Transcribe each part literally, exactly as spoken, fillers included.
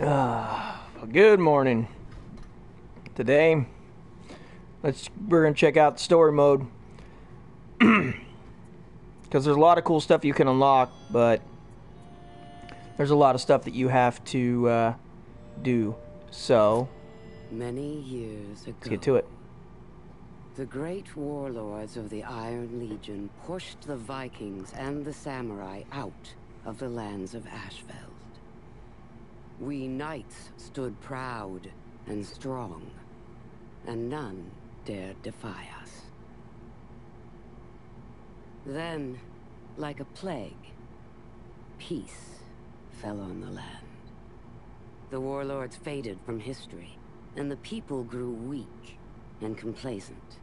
Uh, good morning. Today, let's we're gonna check out story mode because there's a lot of cool stuff you can unlock, but there's a lot of stuff that you have to uh, do. So, many years ago, let's get to it. The great warlords of the Iron Legion pushed the Vikings and the samurai out of the lands of Ashfeld. We knights stood proud and strong, and none dared defy us. Then, like a plague, peace fell on the land. The warlords faded from history, and the people grew weak and complacent.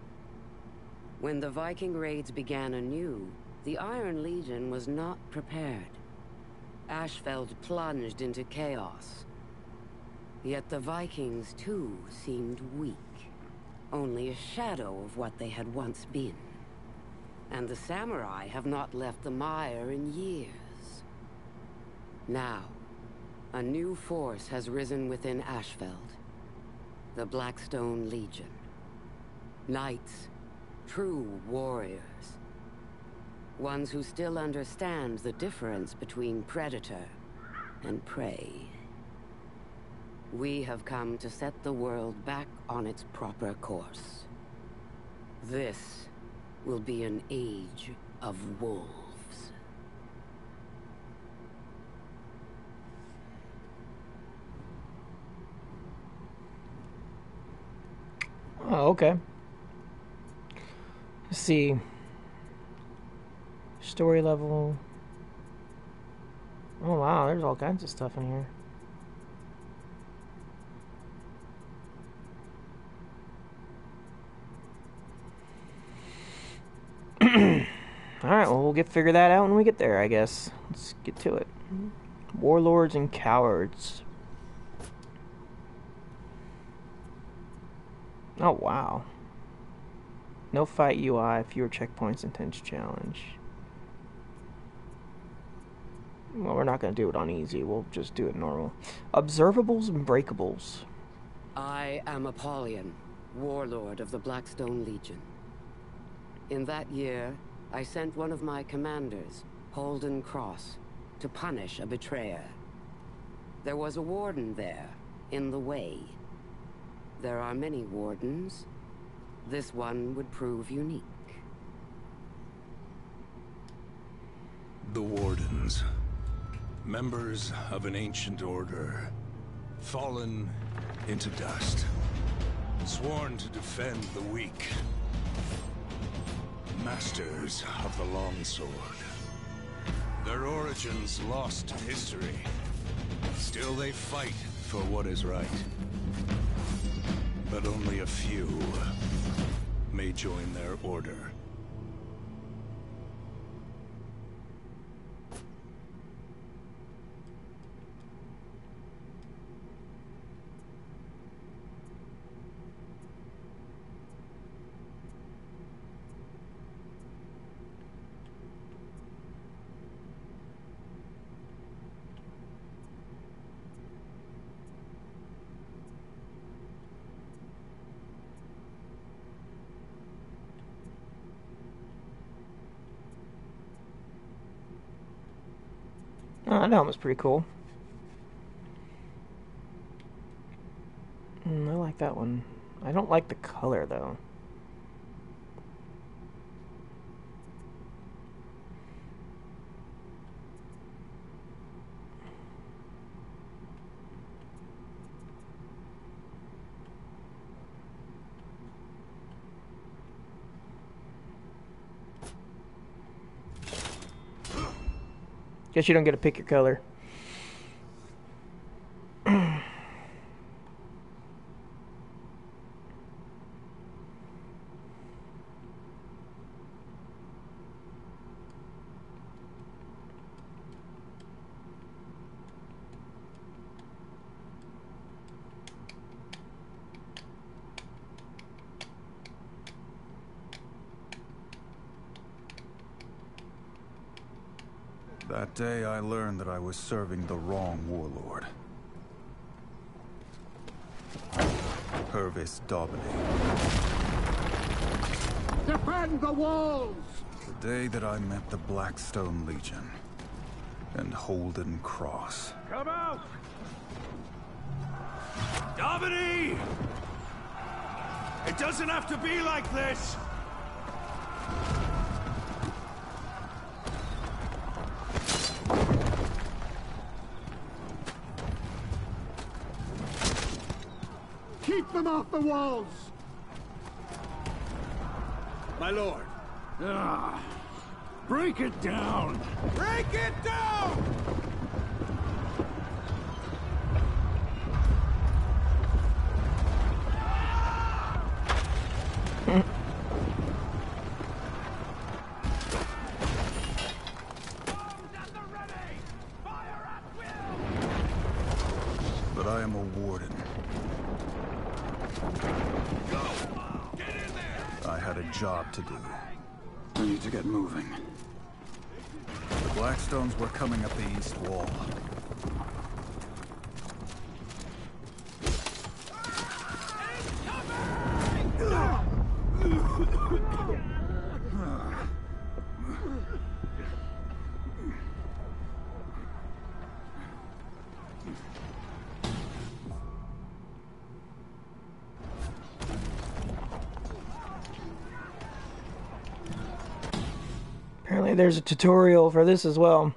When the Viking raids began anew, the Iron Legion was not prepared. Ashfeld plunged into chaos. Yet the Vikings, too, seemed weak. Only a shadow of what they had once been. And the samurai have not left the mire in years. Now, a new force has risen within Ashfeld. The Blackstone Legion. Knights. True warriors. Ones who still understand the difference between predator and prey. We have come to set the world back on its proper course. This will be an age of wolves. Oh, okay. Let's see. Story level. Oh wow, there's all kinds of stuff in here. Alright, well, we'll get figure that out when we get there, I guess. Let's get to it. Warlords and cowards. Oh wow. No fight U I, fewer checkpoints, intense challenge. Well, we're not going to do it on easy. We'll just do it normal. Observables and breakables. I am Apollyon, warlord of the Blackstone Legion. In that year, I sent one of my commanders, Holden Cross, to punish a betrayer. There was a warden there, in the way. There are many wardens. This one would prove unique. The wardens. Members of an ancient order, fallen into dust, sworn to defend the weak, masters of the longsword. Their origins lost to history, still they fight for what is right. But only a few may join their order. Oh, that helmet's pretty cool. Mm, I like that one. I don't like the color, though. Guess you don't get to pick your color. That day I learned that I was serving the wrong warlord. Purvis Daubeny. Defend the walls! The day that I met the Blackstone Legion and Holden Cross. Come out! Daubeny! It doesn't have to be like this! Keep them off the walls! My lord. Ah, break it down! Break it down! Job to do. I need to get moving. The Blackstones were coming up the east wall. There's a tutorial for this as well.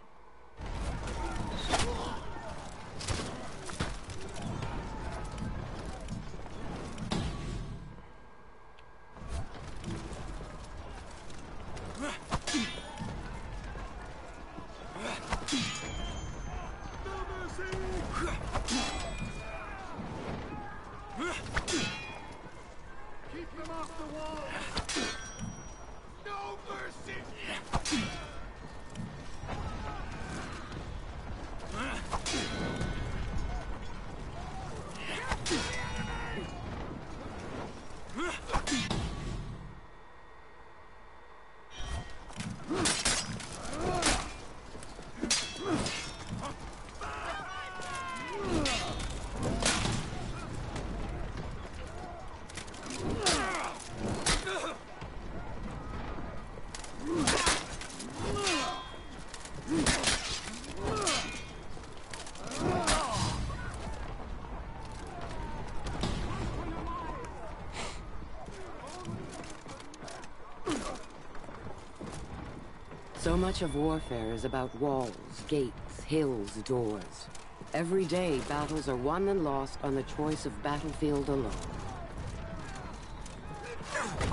So much of warfare is about walls, gates, hills, doors. Every day, battles are won and lost on the choice of battlefield alone.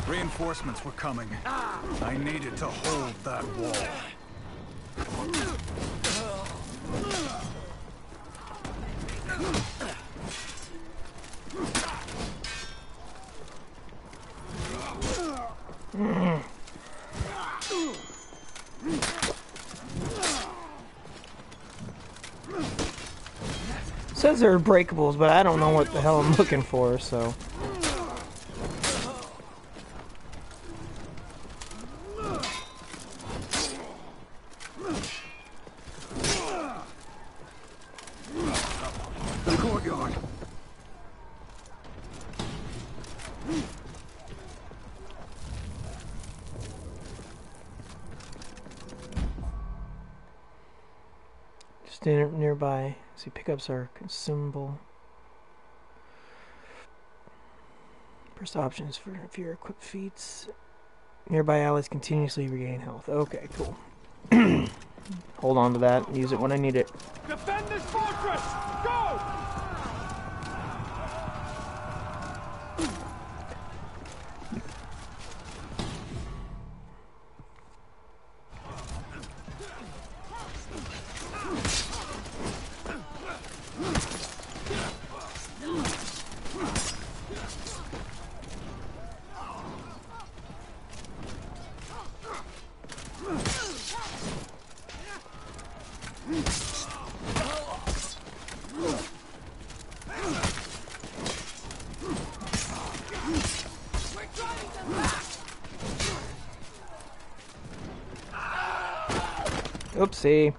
Reinforcements were coming. I needed to hold that wall. Says they're breakables, but I don't know what the hell I'm looking for, so. Just nearby. See, pickups are consumable. First options for if you're equipped feats. Nearby allies continuously regain health. Okay, cool. Hold on to that. Use it when I need it. Defend this fortress! Go! Oopsie.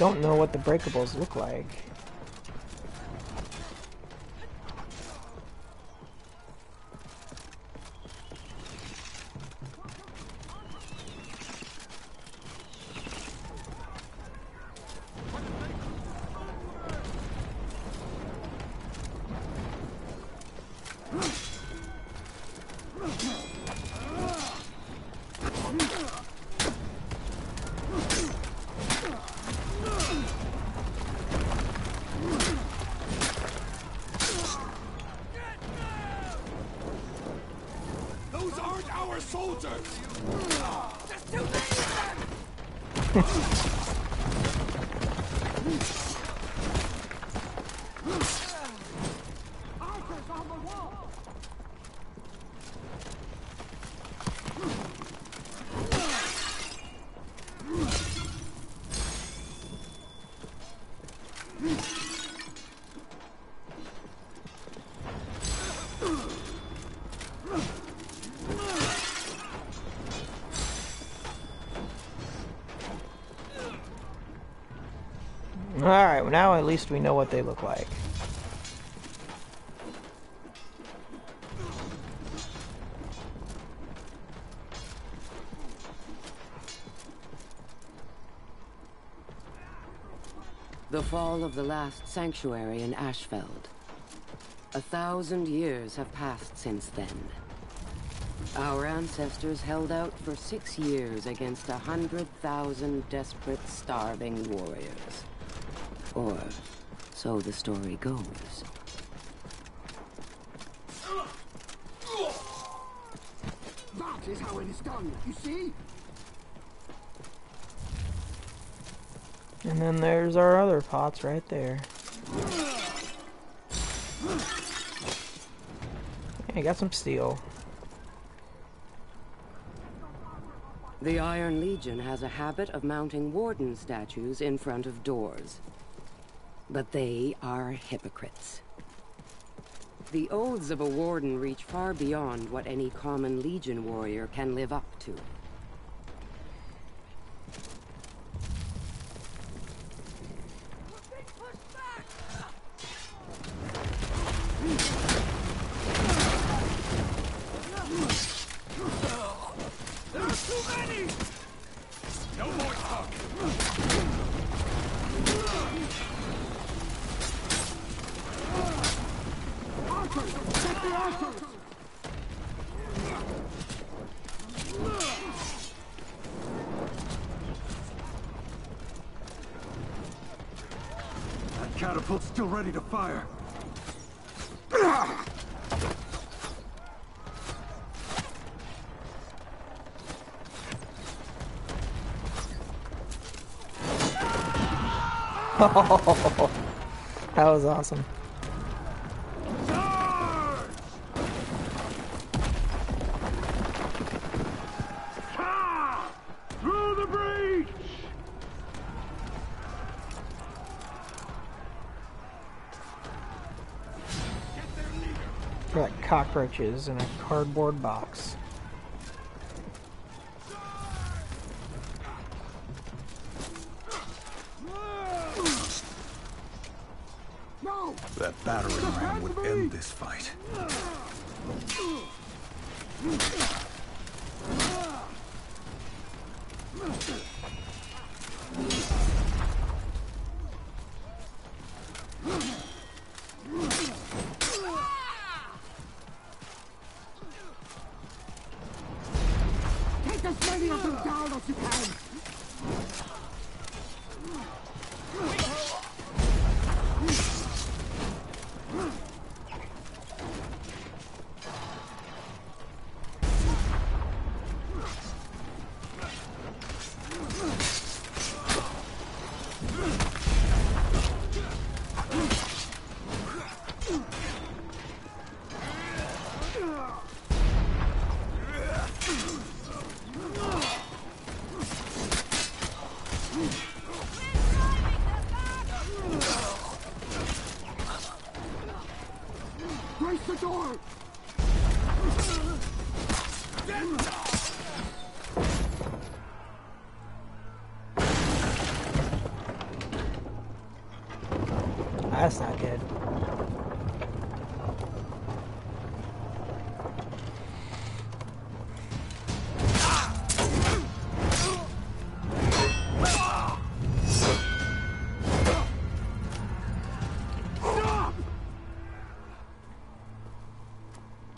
don't know what the breakables look like. Alright, well now at least we know what they look like. The fall of the last sanctuary in Ashfeld. A thousand years have passed since then. Our ancestors held out for six years against a hundred thousand desperate, starving warriors. Or, so the story goes. That is how it is done, you see? And then there's our other pots right there. I got some steel. The Iron Legion has a habit of mounting warden statues in front of doors. But they are hypocrites. The oaths of a warden reach far beyond what any common legion warrior can live up to. Catapult's still ready to fire. Oh, that was awesome. Cockroaches in a cardboard box. No. That battering ram would end this fight. that's not good.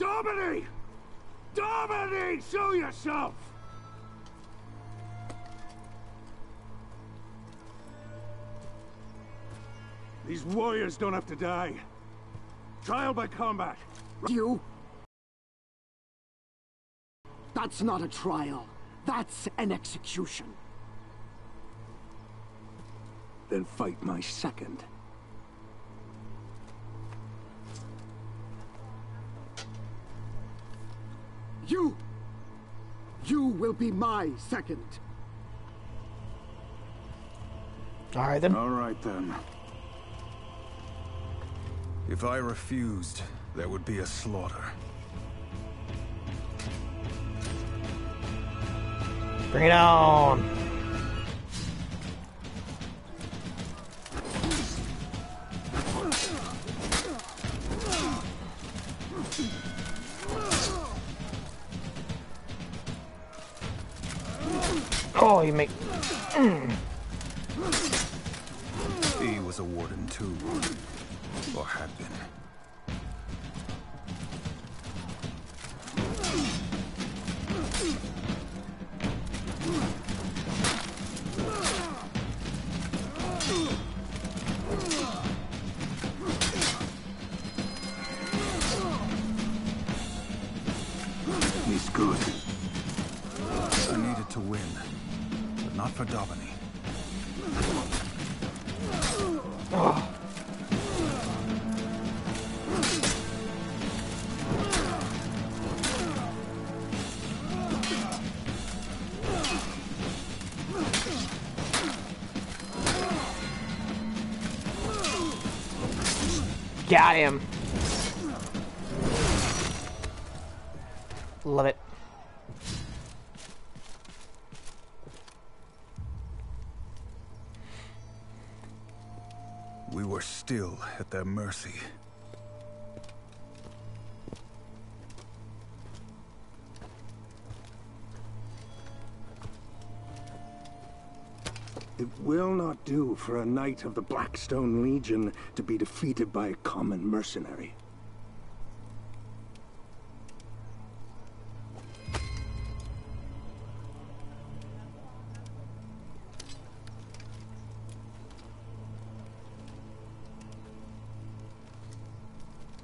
Daubeny! Daubeny! Show yourself! These warriors don't have to die. Trial by combat. You? That's not a trial. That's an execution. Then fight my second. You! You will be my second. All right then. All right then. If I refused, there would be a slaughter. Bring it on! Oh, you make... He was a warden too. Or had been. He's good. I needed to win, but not for Daubeny. Oh. Got him. Love it. We were still at their mercy. It will not do for a knight of the Blackstone Legion to be defeated by a common mercenary.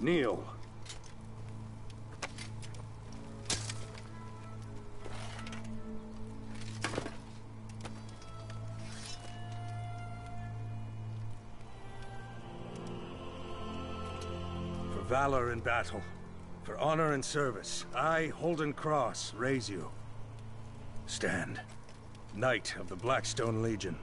Kneel. Valor in battle, for honor and service, I, Holden Cross, raise you. Stand, Knight of the Blackstone Legion.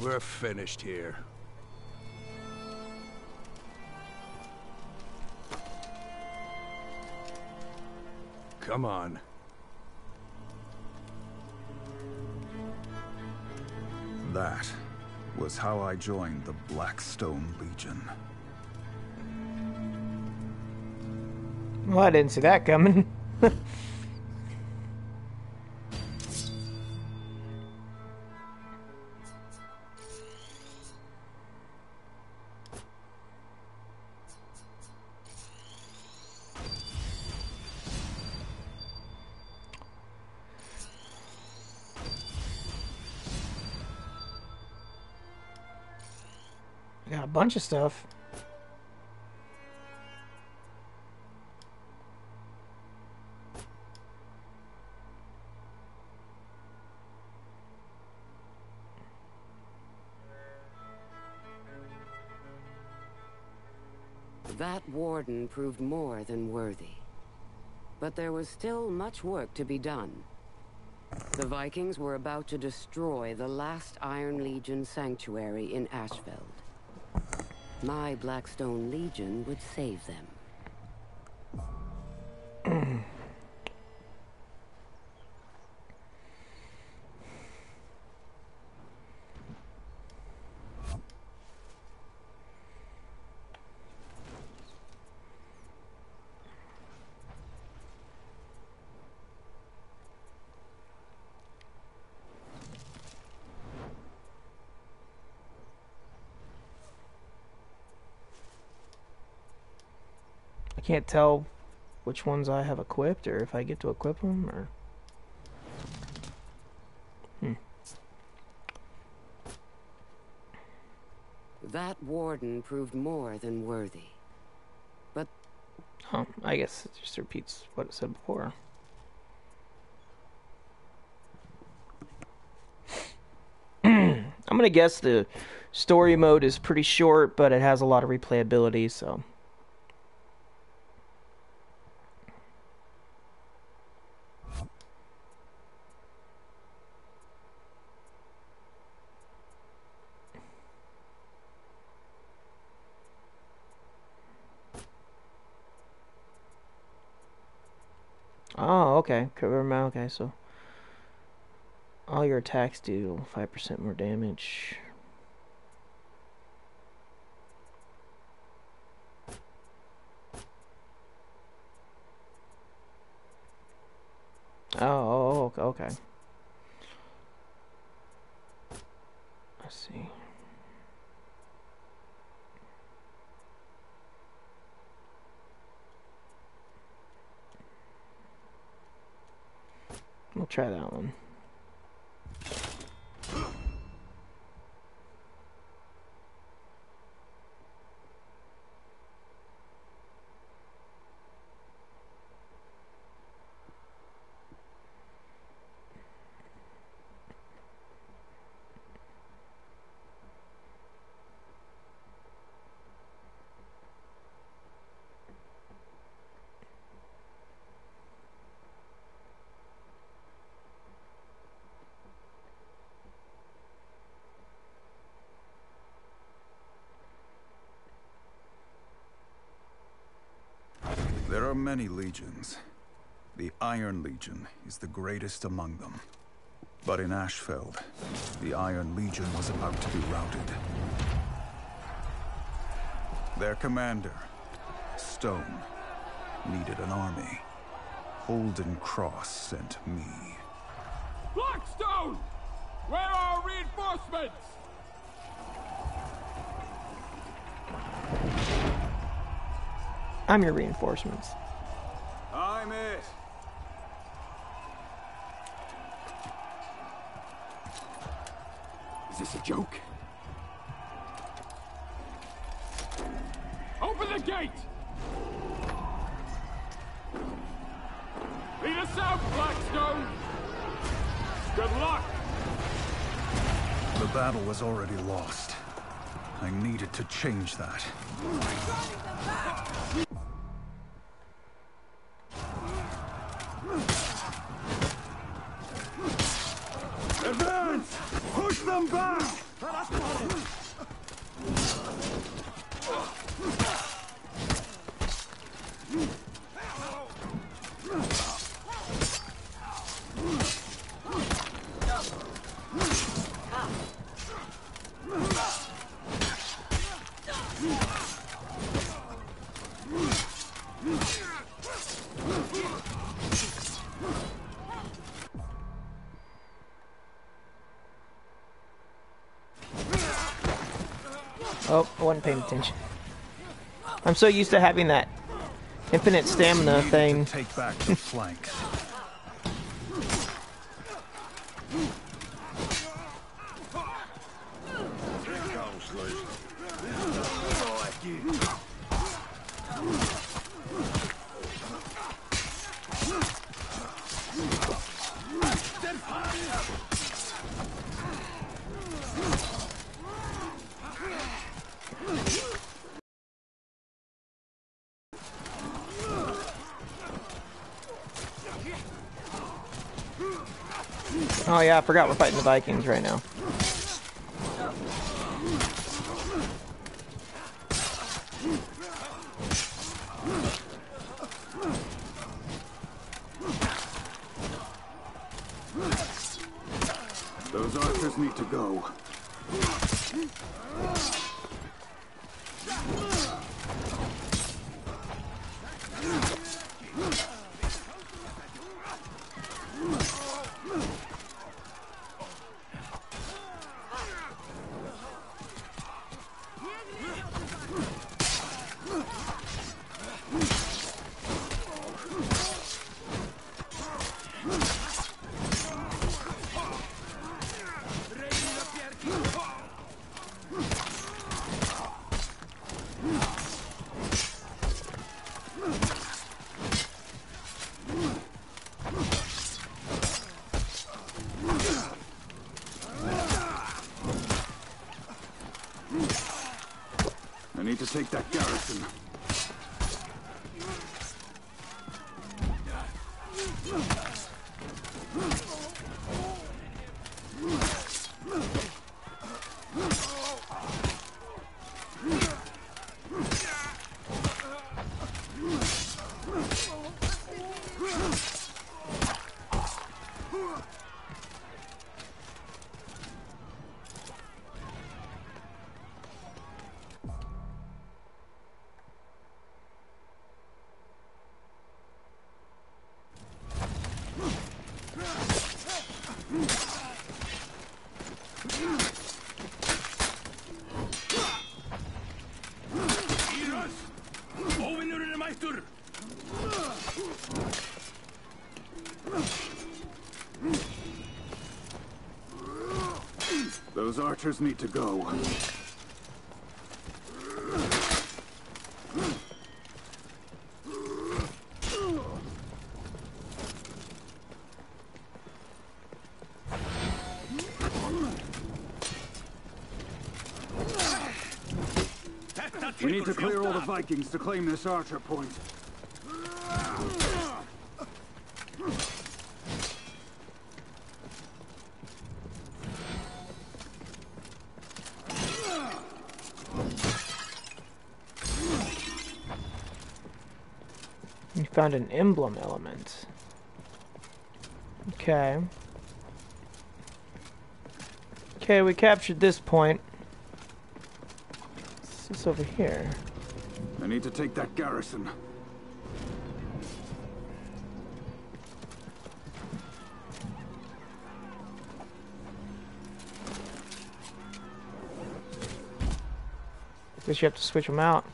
We're finished here. Come on. That was how I joined the Blackstone Legion. Well, I didn't see that coming. Got a bunch of stuff. That warden proved more than worthy. But there was still much work to be done. The Vikings were about to destroy the last Iron Legion sanctuary in Ashfeld. My Blackstone Legion would save them. Can't tell which ones I have equipped or if I get to equip them or hmm. That warden proved more than worthy, but huh, I guess it just repeats what it said before. I'm gonna guess the story mode is pretty short, but it has a lot of replayability, so okay, cover my okay, so all your attacks do five percent more damage. Oh, okay. I see. We'll try that one. Many legions. The Iron Legion is the greatest among them. But in Ashfeld, the Iron Legion was about to be routed. Their commander, Stone, needed an army. Holden Cross sent me. Blackstone! Where are reinforcements? I'm your reinforcements. I'm it. Is this a joke? Open the gate! Lead us out, Blackstone! Good luck! The battle was already lost. I needed to change that. Advance! Push them back! Oh, I wasn't paying attention. I'm so used to having that infinite stamina thing. Take back the flanks. Oh yeah, I forgot we're fighting the Vikings right now. Those archers need to go. To take that garrison. Those archers need to go. We need to clear all the Vikings to claim this archer point. Found an emblem element. Okay. Okay, we captured this point. What's this over here? I need to take that garrison. Guess you have to switch them out.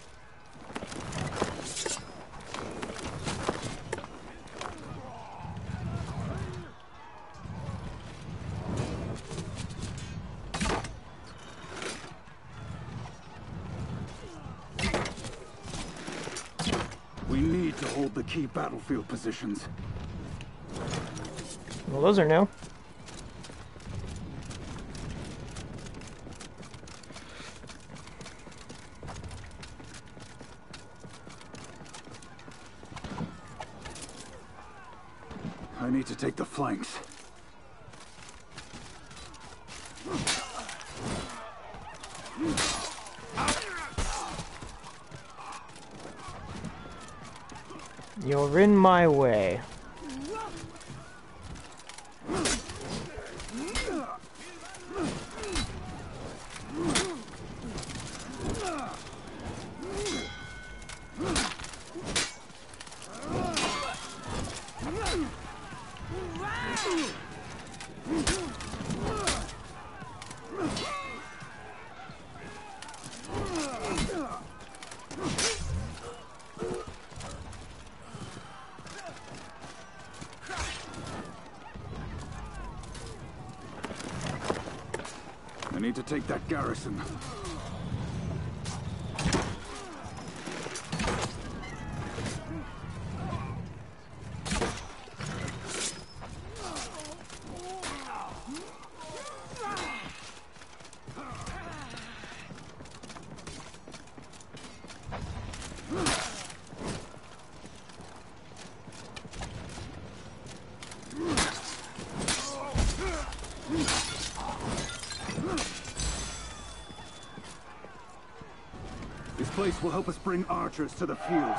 Key battlefield positions. Well, those are new. I need to take the flanks. You're in my way. To take that garrison. Will help us bring archers to the field.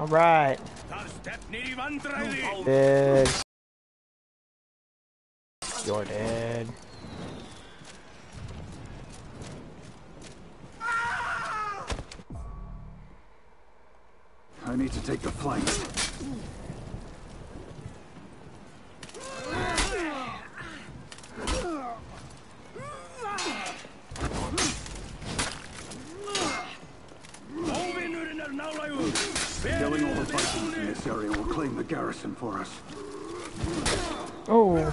All right. This. You're dead. I need to take the flank. Killing all the Vikings in this area will claim the garrison for us. Oh.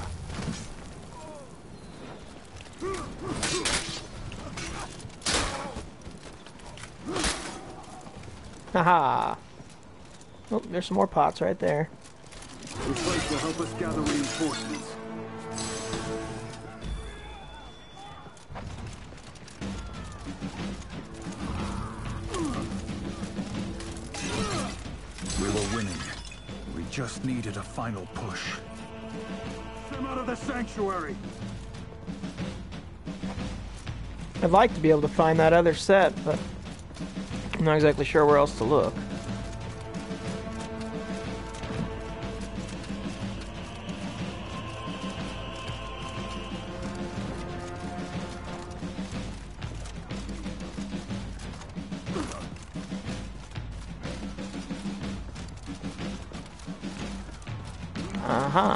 Haha. Oh, there's some more pots right there. This place will help us gather reinforcements. We were winning. We just needed a final push. Them out of the sanctuary. I'd like to be able to find that other set, but I'm not exactly sure where else to look. Uh-huh.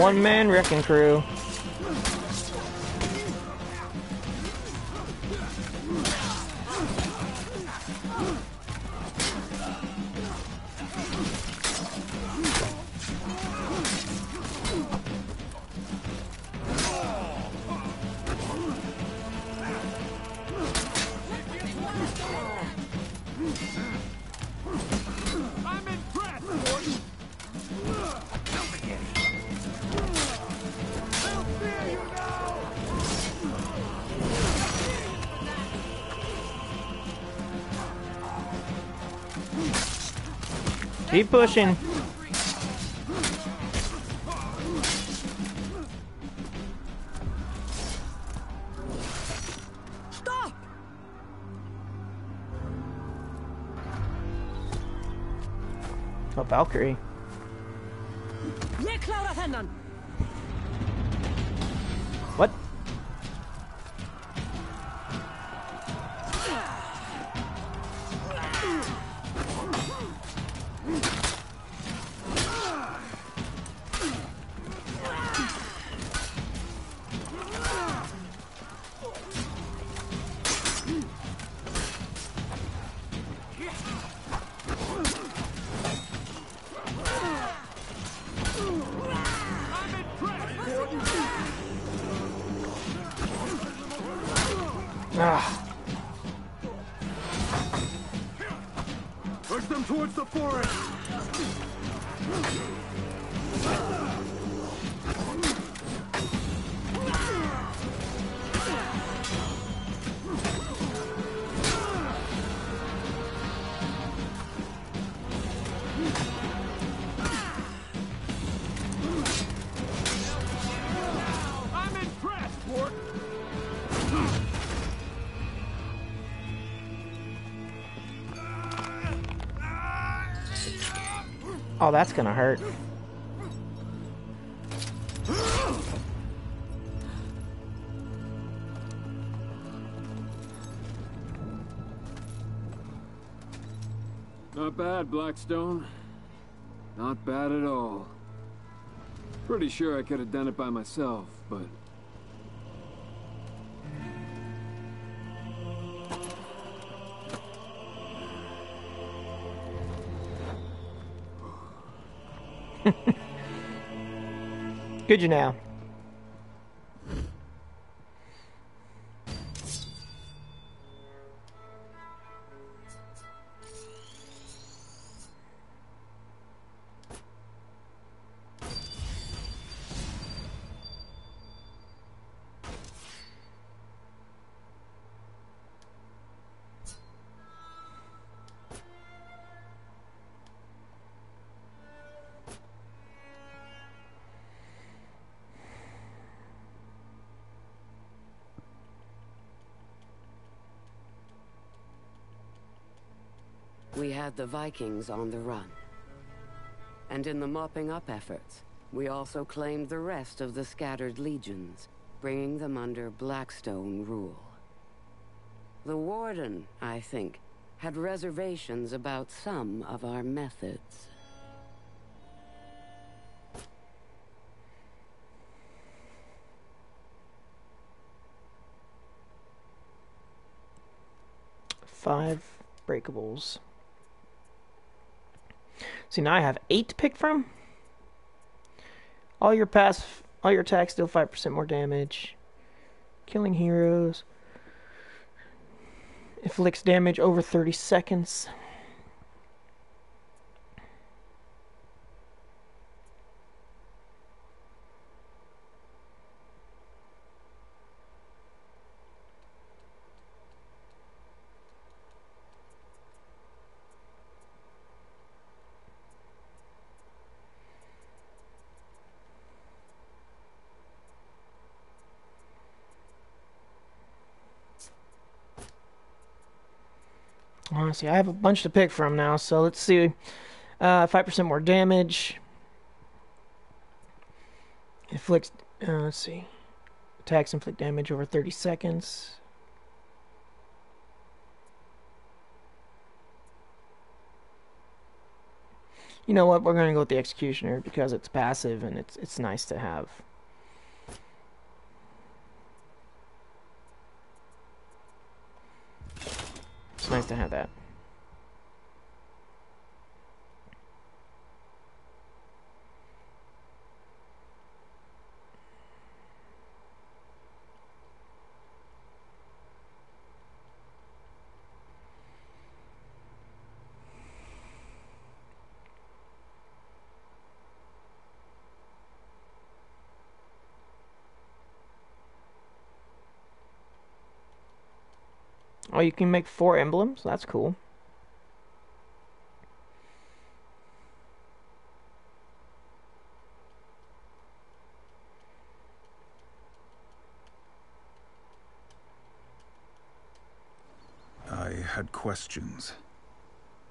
One man wrecking crew. Keep pushing. Stop. A Valkyrie. What? Push them towards the forest. I'm impressed, Port. Oh, that's gonna hurt. Not bad, Blackstone. Not bad at all. Pretty sure I could have done it by myself, but... Could you now? had the Vikings on the run. And in the mopping up efforts, we also claimed the rest of the scattered legions, bringing them under Blackstone rule. The Warden, I think, had reservations about some of our methods. Five breakables. See, now I have eight to pick from. All your pass, all your attacks deal five percent more damage. Killing heroes inflicts damage over thirty seconds. Honestly, I have a bunch to pick from now, so let's see. Uh, five percent more damage. Inflicts, uh, let's see. Attacks inflict damage over thirty seconds. You know what? We're going to go with the Executioner because it's passive and it's it's nice to have. It's nice to have that. Oh, you can make four emblems? That's cool. I had questions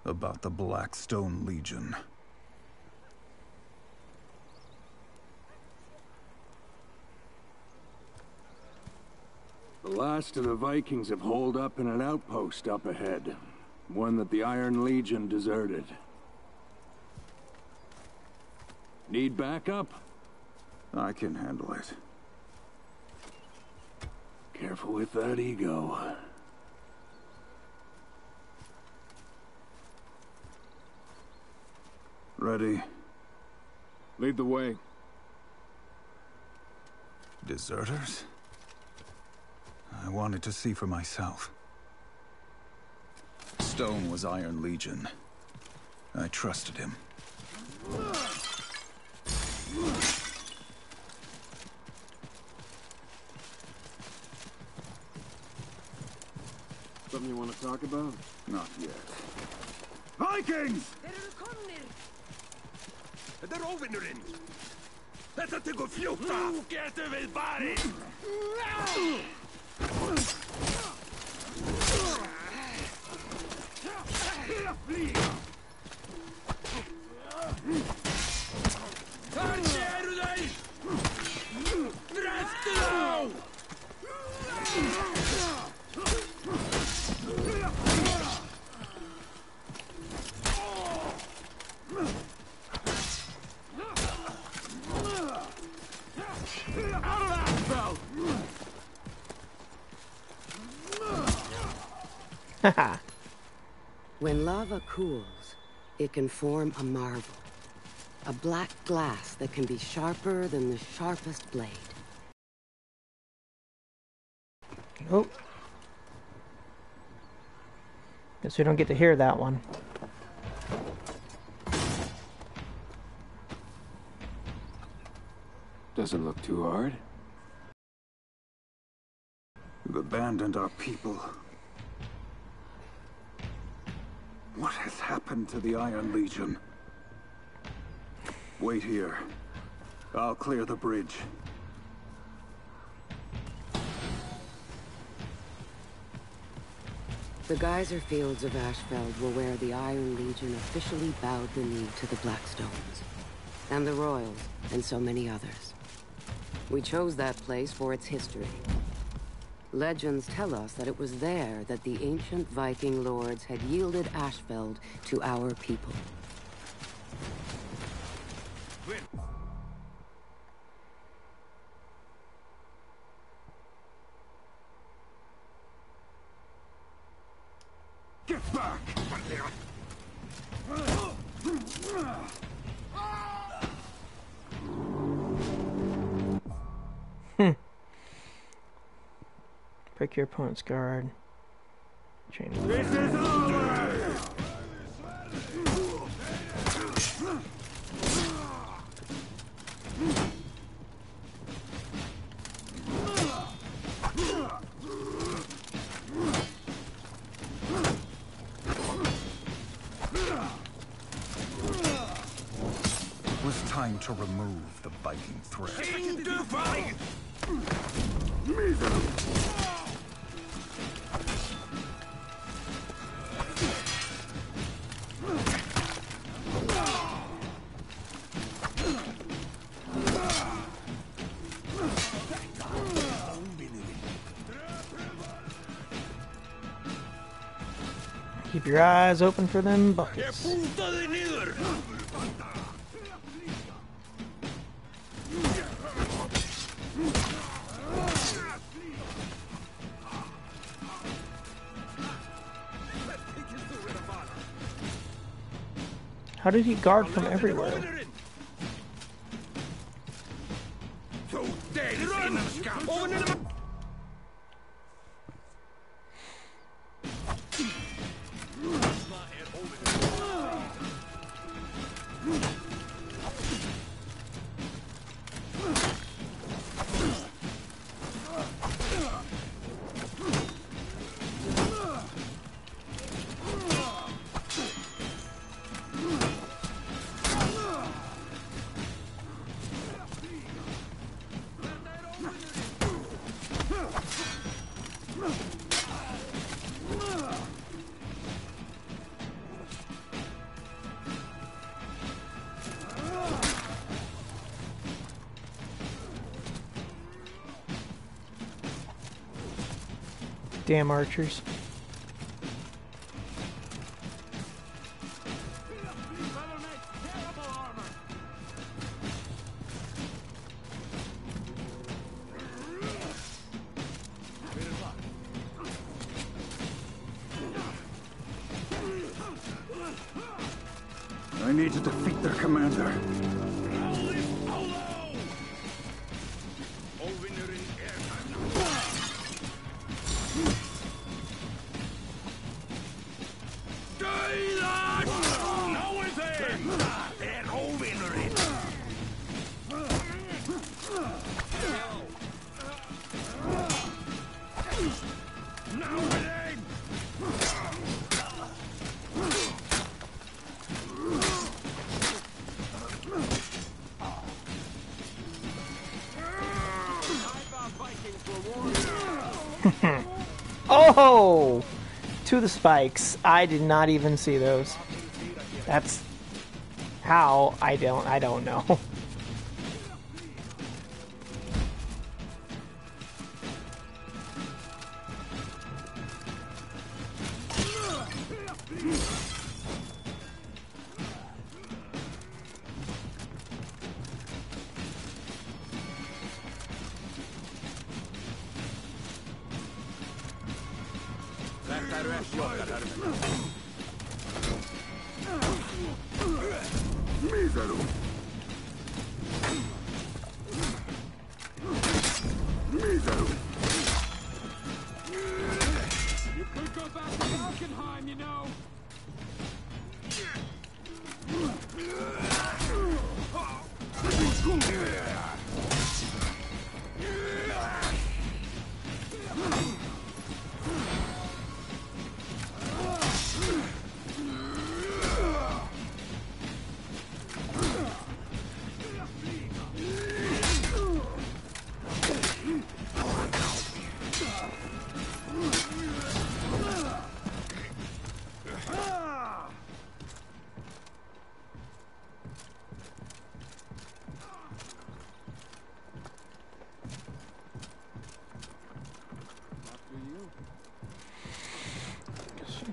about the Blackstone Legion. The last of the Vikings have holed up in an outpost up ahead, one that the Iron Legion deserted. Need backup? I can handle it. Careful with that ego. Ready? Lead the way. Deserters? I wanted to see for myself. Stone was Iron Legion. I trusted him. Something you want to talk about? Not yet. Vikings! They're over there. That's a thing of you. Get them in body! When lava cools, it can form a marvel, a black glass that can be sharper than the sharpest blade. Oh. Guess we don't get to hear that one. Doesn't look too hard. We've abandoned our people. What has happened to the Iron Legion? Wait here. I'll clear the bridge. The geyser fields of Ashfeld were where the Iron Legion officially bowed the knee to the Blackstones, and the Royals, and so many others. We chose that place for its history. Legends tell us that it was there that the ancient Viking lords had yielded Ashfeld to our people. Get back! Hmm. Pick your opponent's guard. Chain. This is over! Time to remove the Viking threat. Keep your eyes open for them buckets. How did he guard from everywhere? Damn archers. I need to defeat their commander. Oh! To the spikes. I did not even see those. That's how I don't I don't know.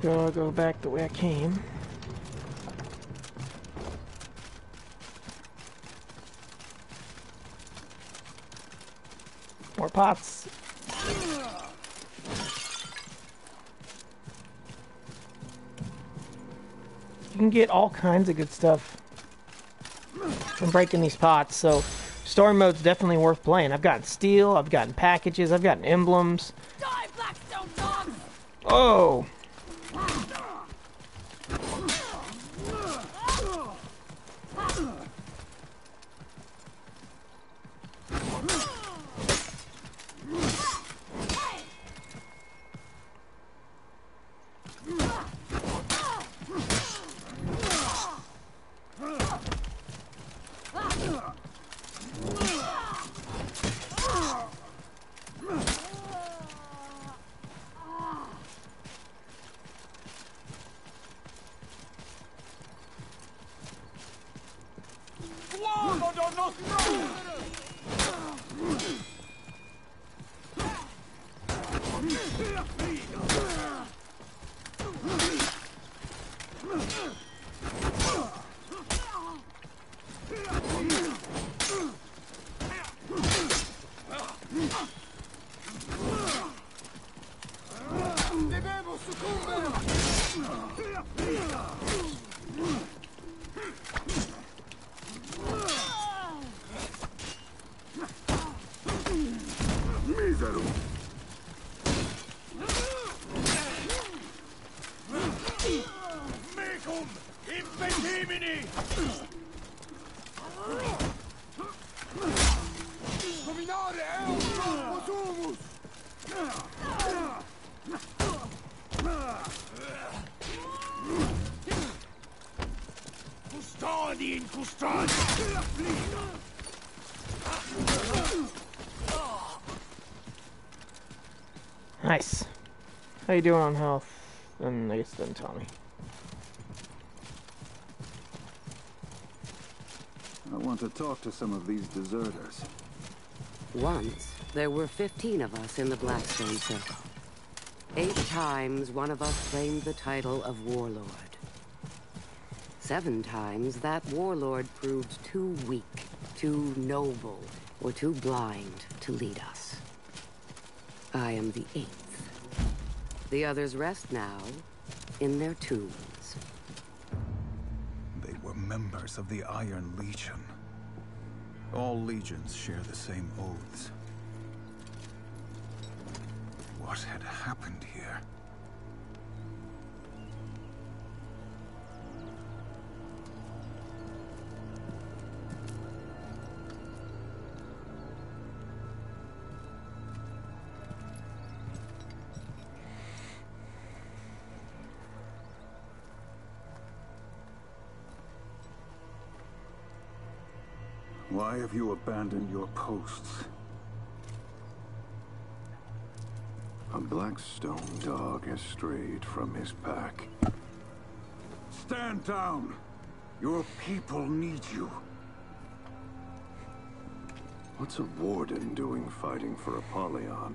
Gonna go back the way I came. More pots. You can get all kinds of good stuff from breaking these pots, so story mode's definitely worth playing. I've gotten steel, I've gotten packages, I've gotten emblems. Die, Blackstone dogs! Oh! Nice. How you doing on health? And I guess it doesn't tell me. I want to talk to some of these deserters. Once, there were fifteen of us in the Blackstone Circle. Eight times one of us claimed the title of warlord. Seven times that warlord proved too weak, too noble, or too blind to lead us. I am the eighth. The others rest now in their tombs. They were members of the Iron Legion. All legions share the same oaths. What had happened here? Why have you abandoned your posts? A Blackstone dog has strayed from his pack. Stand down! Your people need you. What's a warden doing fighting for Apollyon?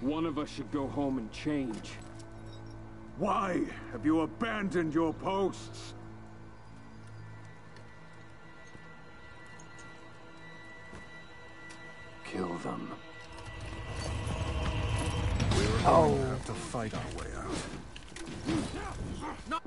One of us should go home and change. Why have you abandoned your posts? Kill them. We're oh. going to have to fight our way out. No.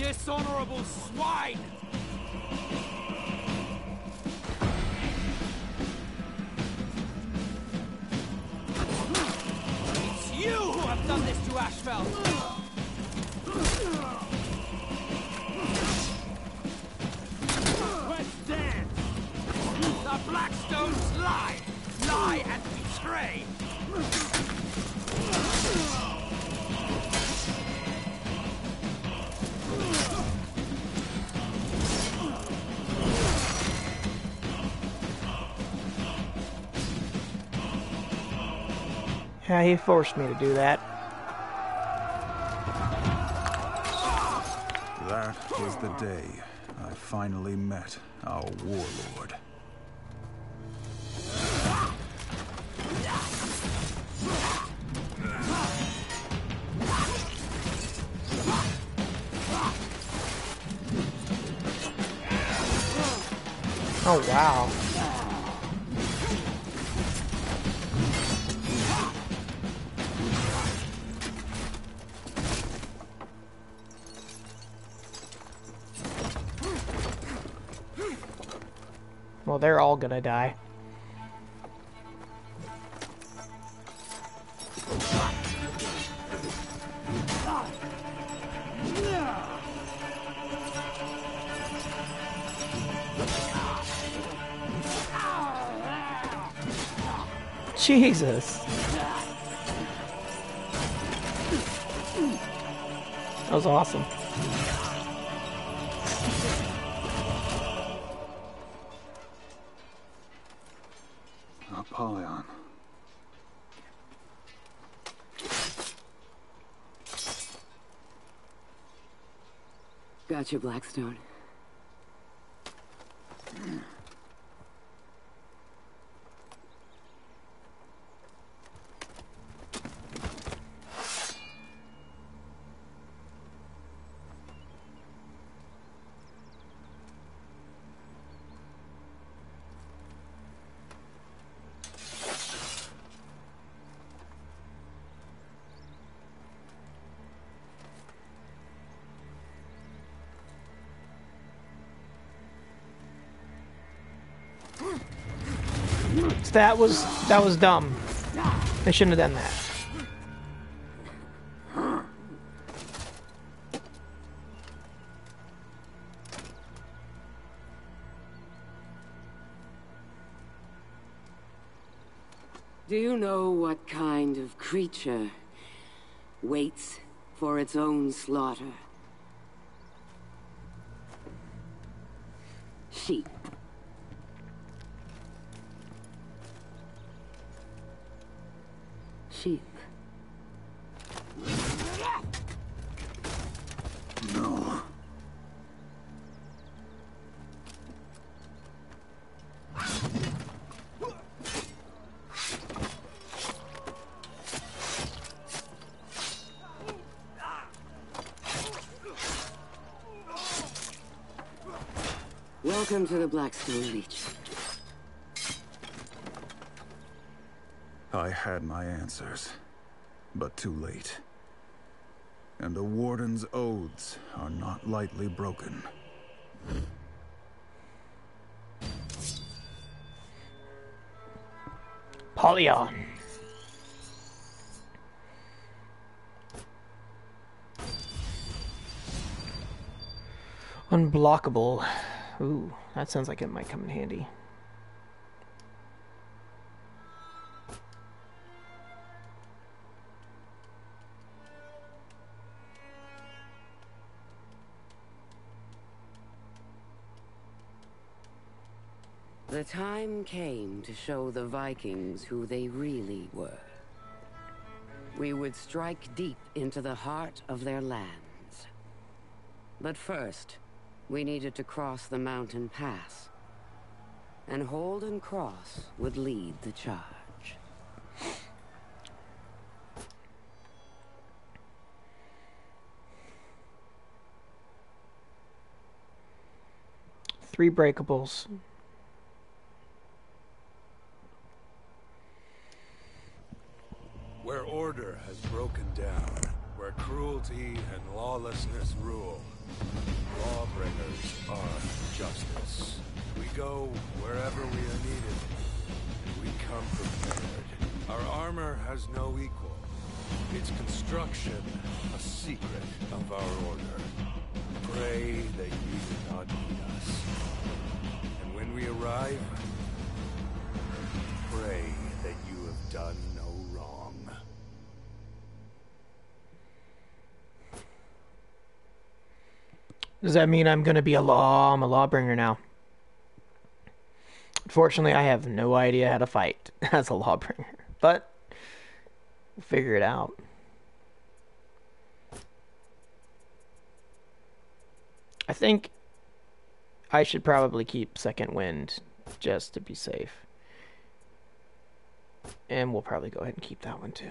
Dishonorable swine! It's you who have done this to Ashfeld. Let's dance! The Blackstones lie! Lie and betray! Yeah, he forced me to do that. That was the day I finally met our warlord. Oh, wow. Well, they're all gonna die. Jesus. That was awesome. Apollyon. Gotcha, Blackstone. That was that was dumb. They shouldn't have done that. Do you know what kind of creature waits for its own slaughter? Sheep. Sheep. No. Welcome to the Blackstone Legion. I had my answers, but too late. And a warden's oaths are not lightly broken. Apollyon. Unblockable. Ooh, that sounds like it might come in handy. The time came to show the Vikings who they really were. We would strike deep into the heart of their lands. But first, we needed to cross the mountain pass. And Holden Cross would lead the charge. Three breakables. Where order has broken down, where cruelty and lawlessness rule, lawbreakers are justice. We go wherever we are needed, and we come prepared. Our armor has no equal, Its construction, a secret of our order. Pray that you do not need us. And when we arrive, pray that you have done no wrong. Does that mean I'm gonna be a law? I'm a lawbringer now. Unfortunately, I have no idea how to fight as a lawbringer, but we'll figure it out. I think I should probably keep Second Wind just to be safe. And we'll probably go ahead and keep that one too.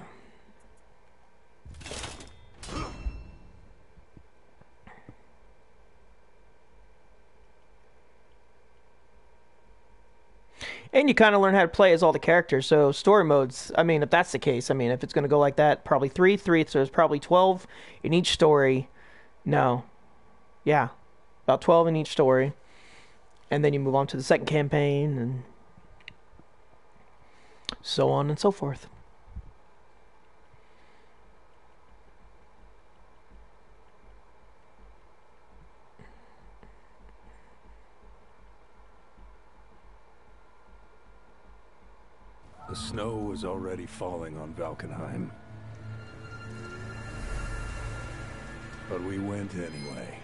And you kind of learn how to play as all the characters, so story modes, I mean, if that's the case, I mean, if it's going to go like that, probably three, three, so there's probably twelve in each story. No. Yeah. About twelve in each story. And then you move on to the second campaign, and so on and so forth. The snow was already falling on Valkenheim. But we went anyway.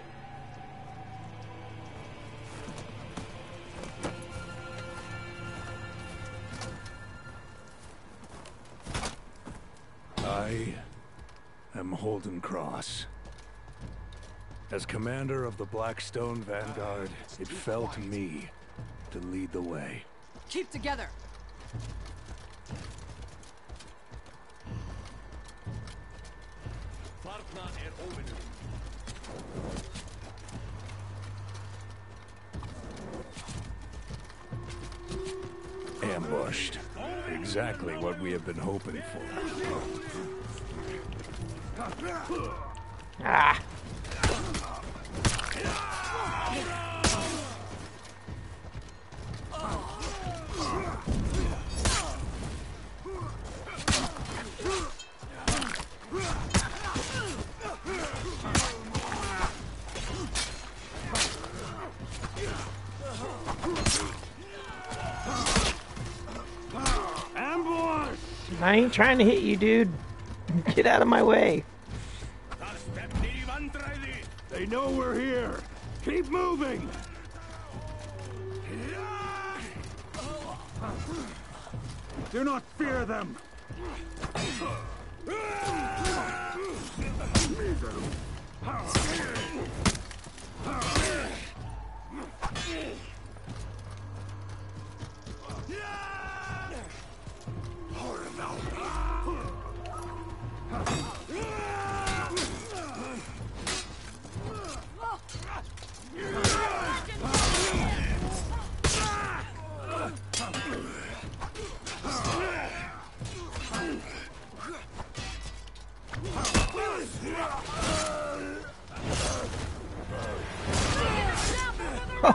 I am Holden Cross. As commander of the Blackstone Vanguard, it fell to me to lead the way. Keep together! Ambushed. Exactly what we have been hoping for. Ah. I ain't trying to hit you, dude. Get out of my way. They know we're here. Keep moving. Do not fear them.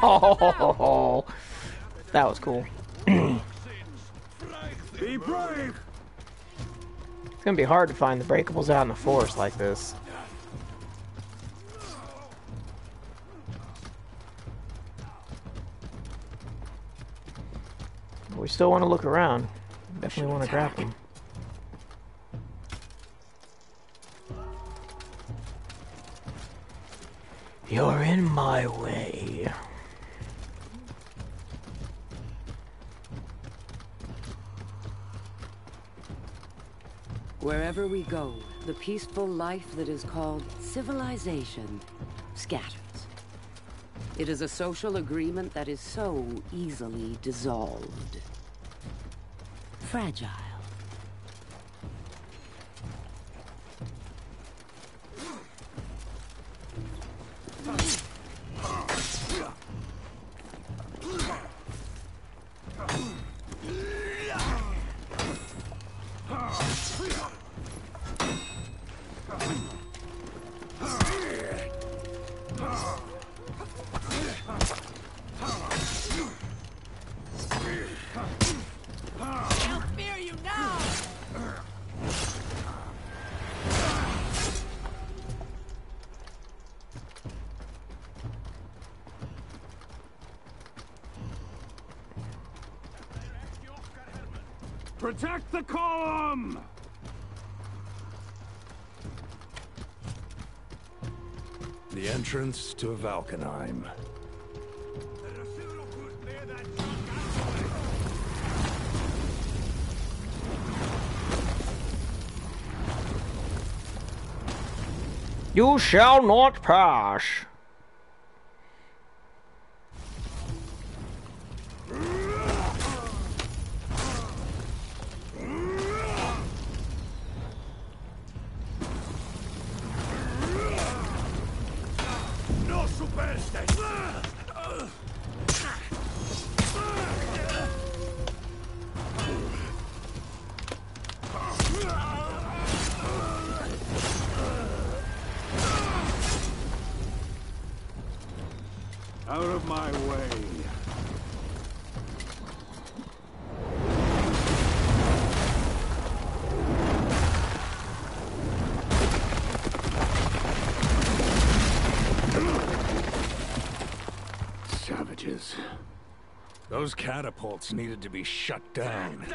Oh, that was cool. Be brave. It's gonna be hard to find the breakables out in the forest like this. But we still want to look around. Definitely want to grab them. You're in my way. Wherever we go, the peaceful life that is called civilization scatters. It is a social agreement that is so easily dissolved. Fragile. Protect the column! The entrance to Valkenheim. You shall not pass. Those catapults needed to be shut down.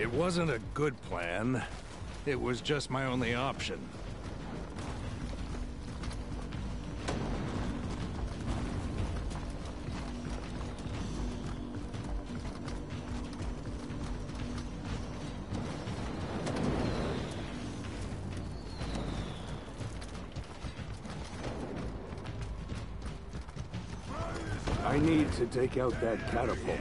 It wasn't a good plan. It was just my only option. I need to take out that catapult.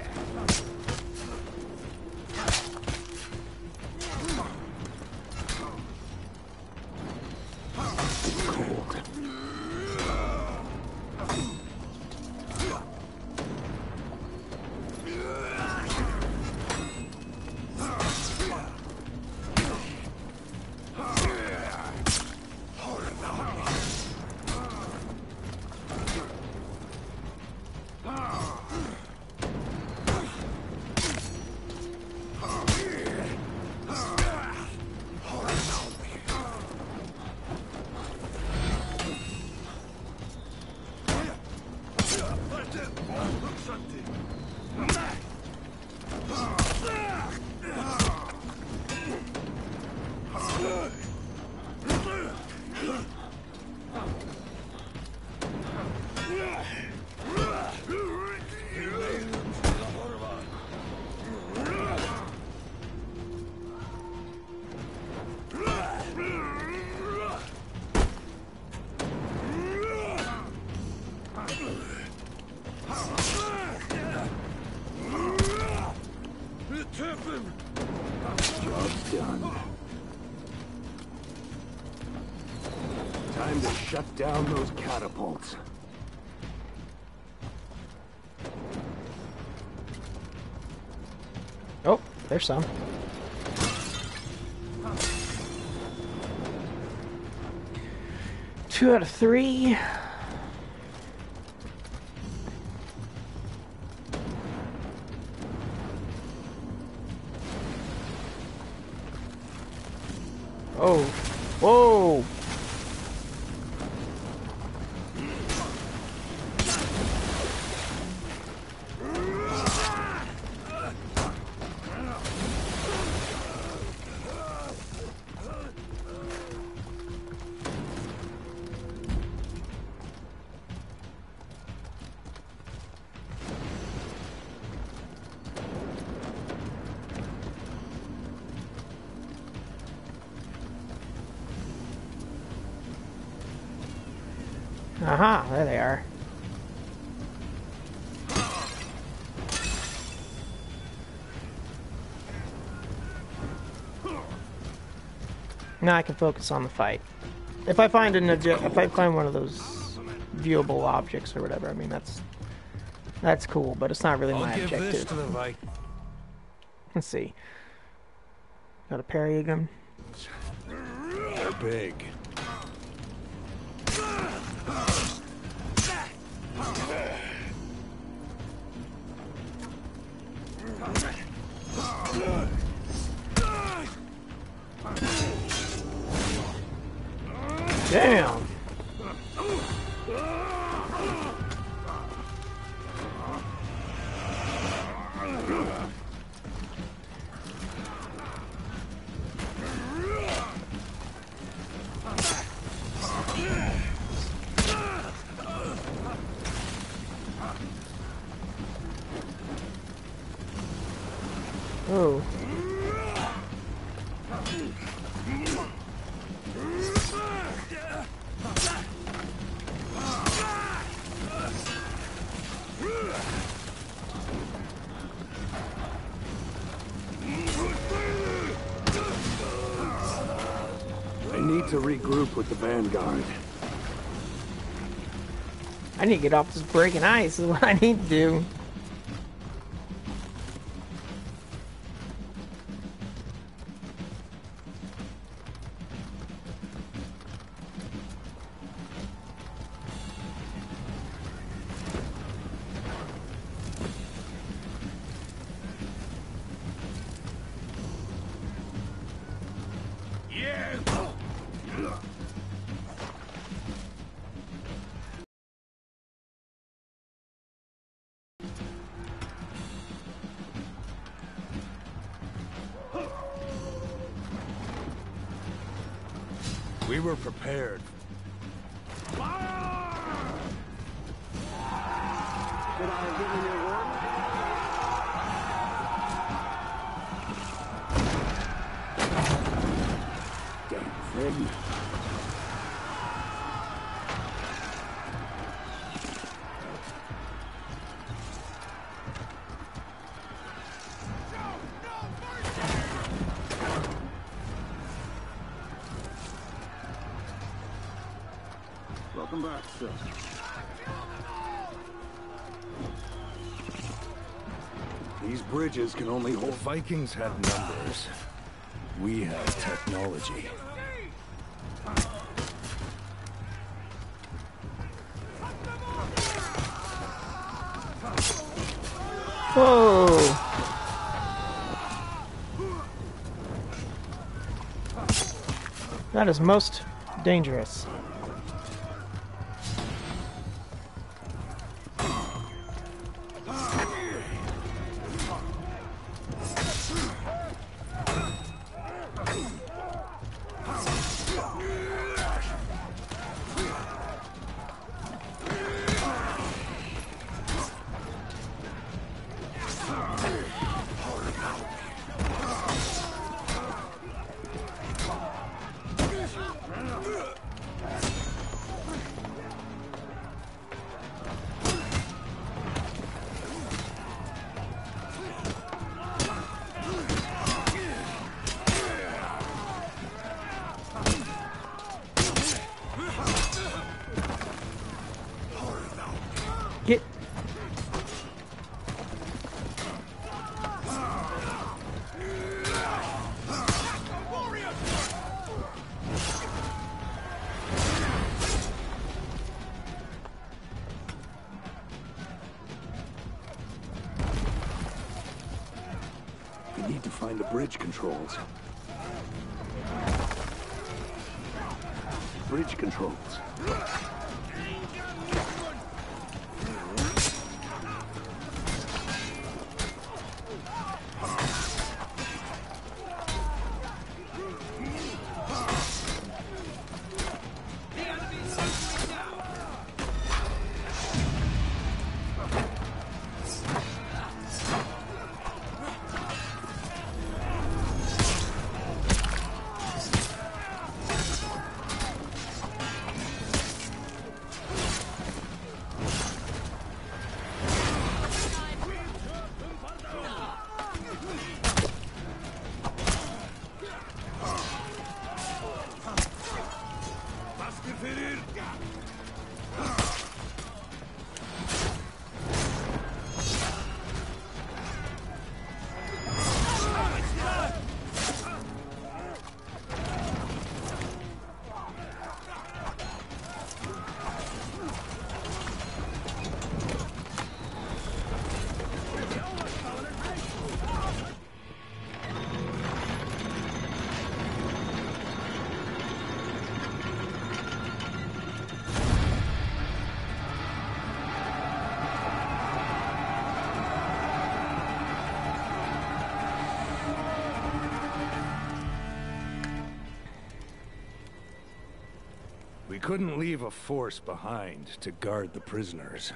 Down those catapults. Oh, there's some. Two out of three. Oh, whoa. Aha, uh-huh, there they are. Now I can focus on the fight. If I find an if I find one of those viewable objects or whatever, I mean that's that's cool, but it's not really I'll my give objective. This to the Vic. Let's see. Got a parry again. They're big. Damn. Oh. To regroup with the Vanguard. I need to get off this breaking ice is what I need to do. We were prepared. Should I have given you one? Damn thing. These bridges can only hold. The Vikings had numbers. We have technology. Whoa. That is most dangerous. Find the bridge controls. Bridge controls. We couldn't leave a force behind to guard the prisoners.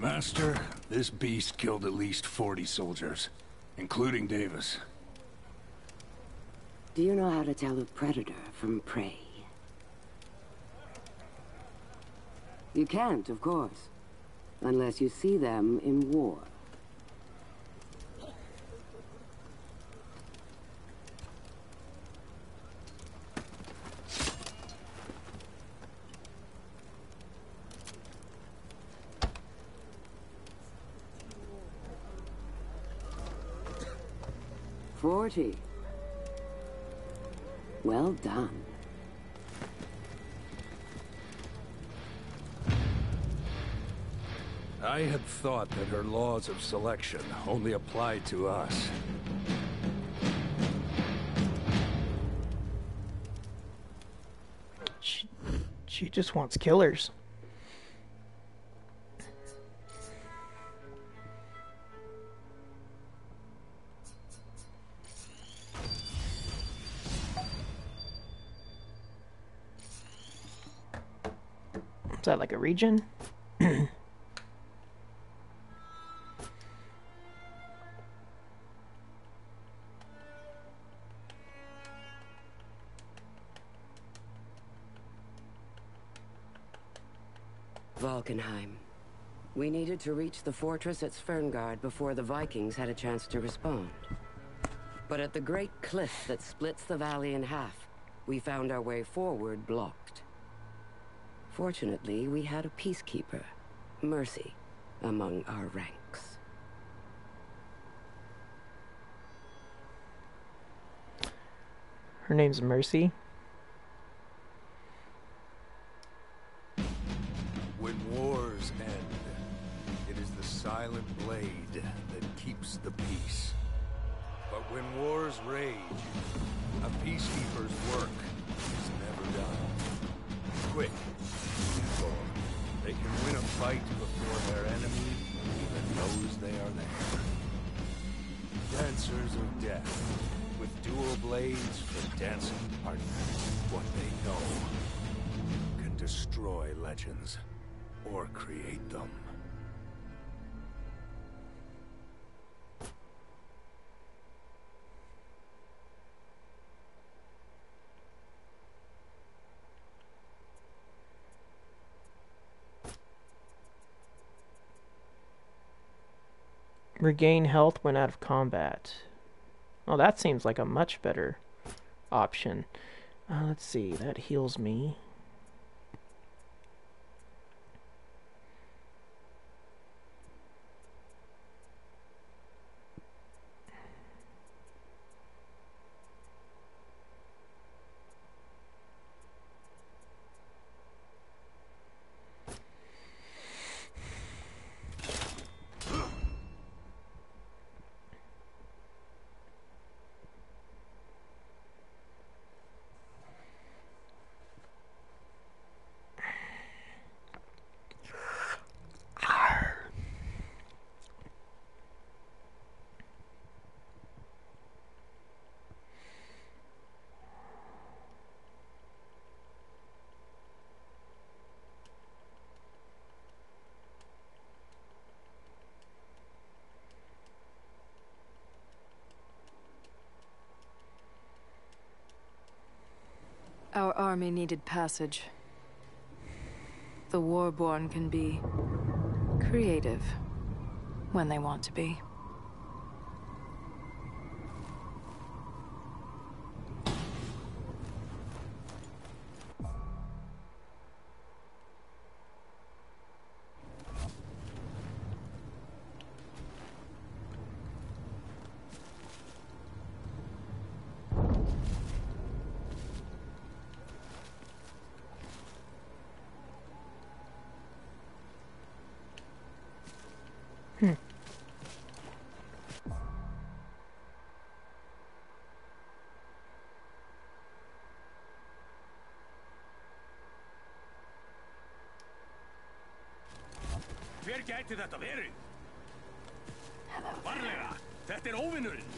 Master, this beast killed at least forty soldiers, including Davis. Do you know how to tell a predator from prey? You can't, of course, unless you see them in war. Forty. Well done. I had thought that her laws of selection only applied to us. She, she just wants killers. Is that like a region? Valkenheim. We needed to reach the fortress at Sverngard before the Vikings had a chance to respond. But at the great cliff that splits the valley in half, we found our way forward blocked. Fortunately, we had a peacekeeper, Mercy, among our ranks. Her name's Mercy. When wars end, it is the silent blade that keeps the peace. But when wars rage, a peacekeeper's work is never done. Quick. They can win a fight before their enemy even knows they are there. Dancers of death, with dual blades for dancing partners. What they know can destroy legends or create them. Regain health when out of combat. Well, that seems like a much better option. Uh, let's see, that heals me. Our army needed passage. The Warborn can be creative when they want to be. Hver gæti þetta verið? Varlega, þetta er óvinurinn.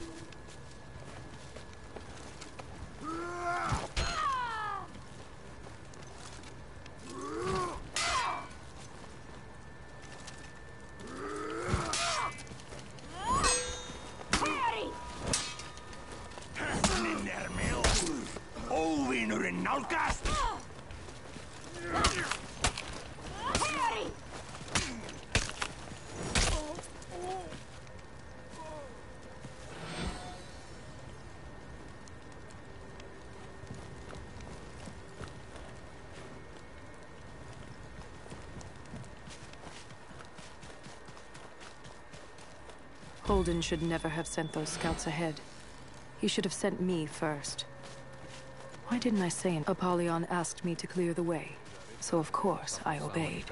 Holden should never have sent those scouts ahead. He should have sent me first. Why didn't I say it? Apollyon asked me to clear the way, so of course I obeyed.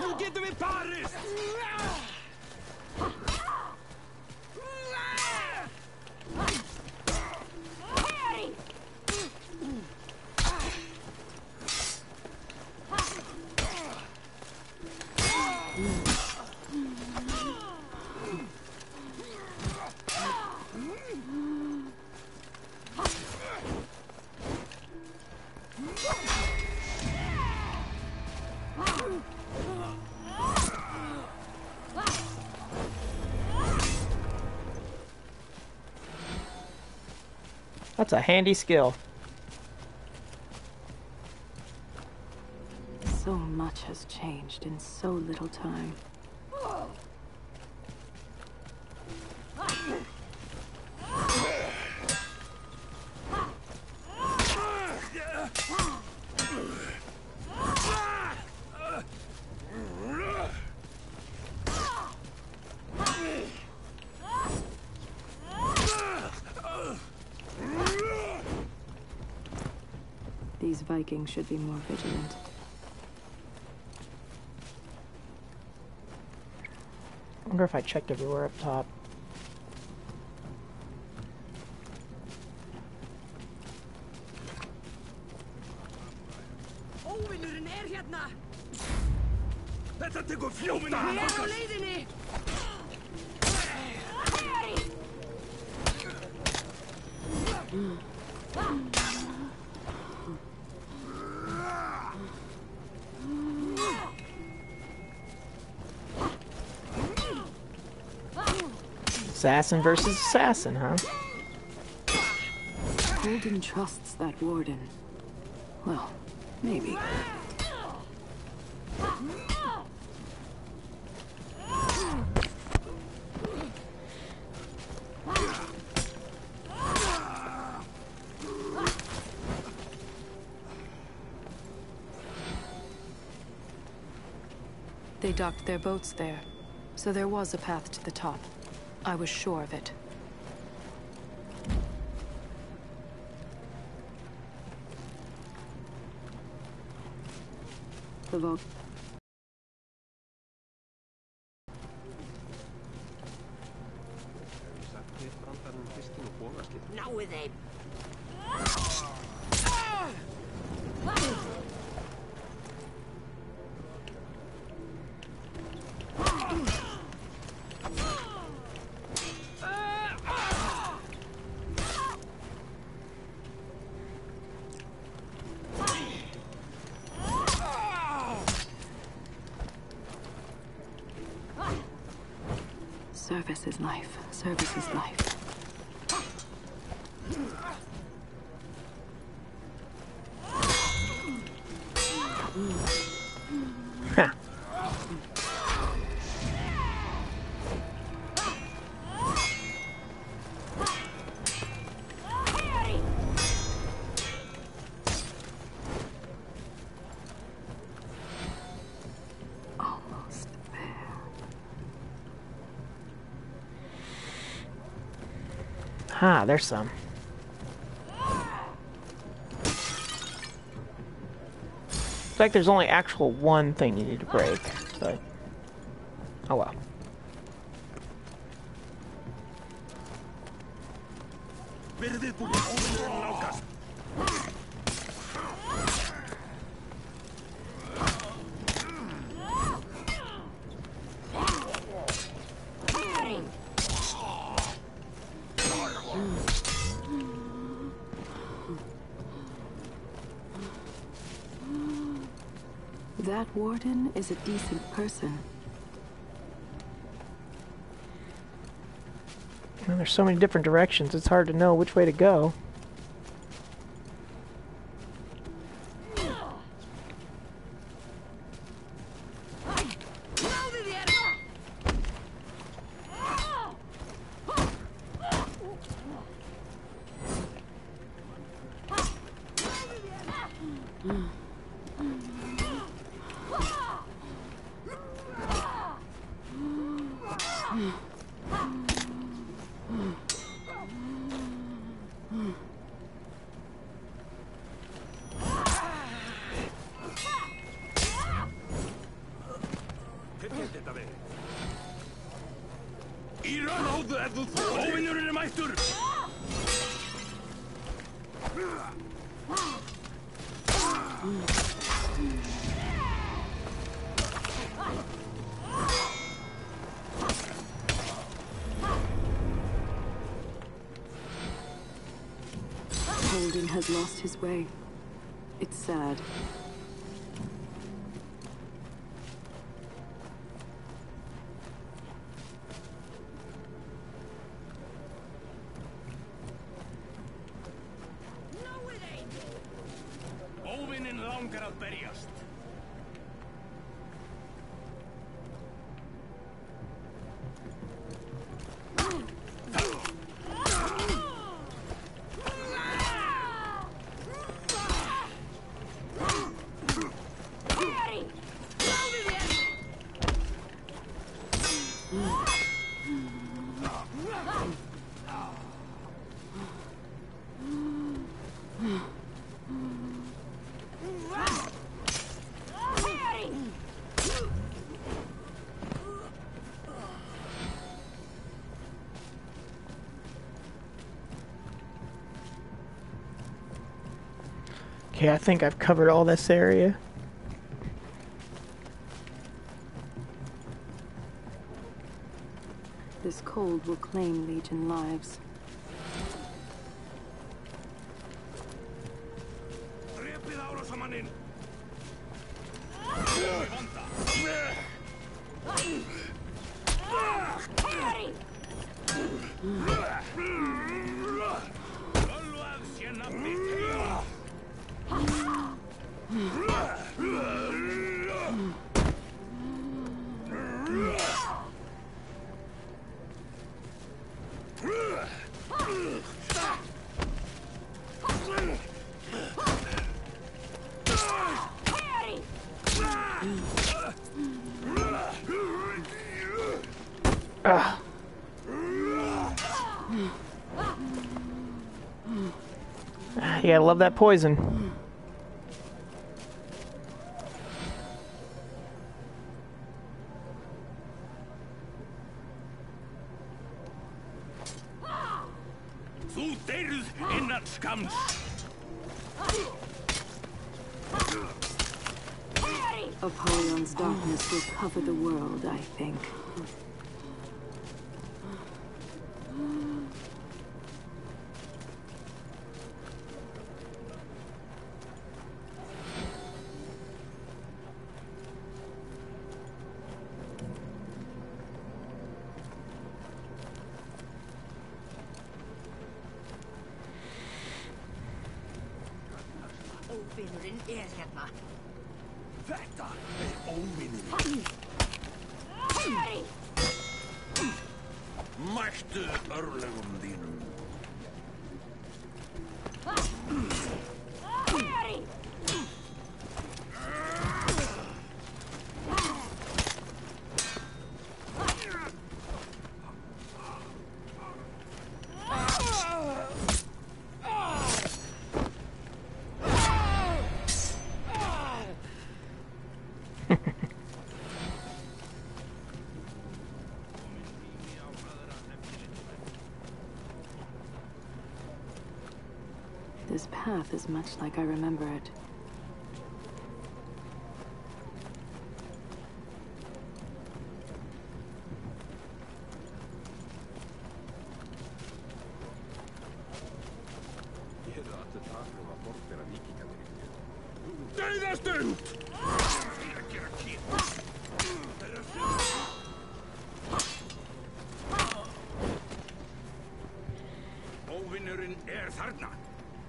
We'll get them in Paris! That's a handy skill. So much has changed in so little time. Vikings should be more vigilant. I wonder if I checked everywhere up top. Assassin versus assassin, huh? Holden trusts that warden. Well, maybe. They docked their boats there, so there was a path to the top. I was sure of it. The vault. Now with it. Service is life. Service is life. Ah, there's some. It's like there's only actual one thing you need to break, but oh well. that warden is a decent person. Well, there's so many different directions, it's hard to know which way to go. Holden has lost his way. It's sad. Okay, I think I've covered all this area. This cold will claim Legion lives. Yeah, I love that poison. Þú deyrð innan skamms. Apollyon's darkness will cover the world, I think. This path is much like I remember it.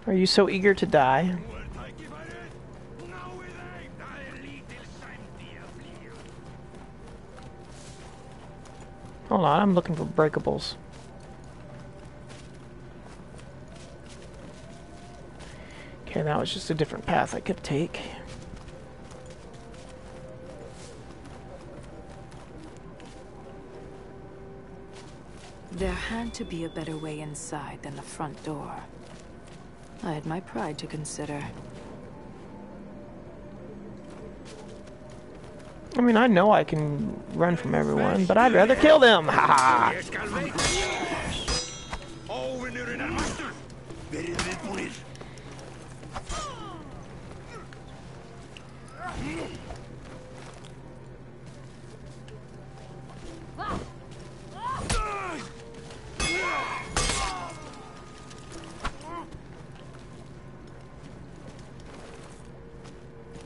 Are you so eager to die? Hold on, I'm looking for breakables. Okay, that was just a different path I could take. There had to be a better way inside than the front door. I had my pride to consider. I mean, I know I can run from everyone, but I'd rather kill them! Ha ha!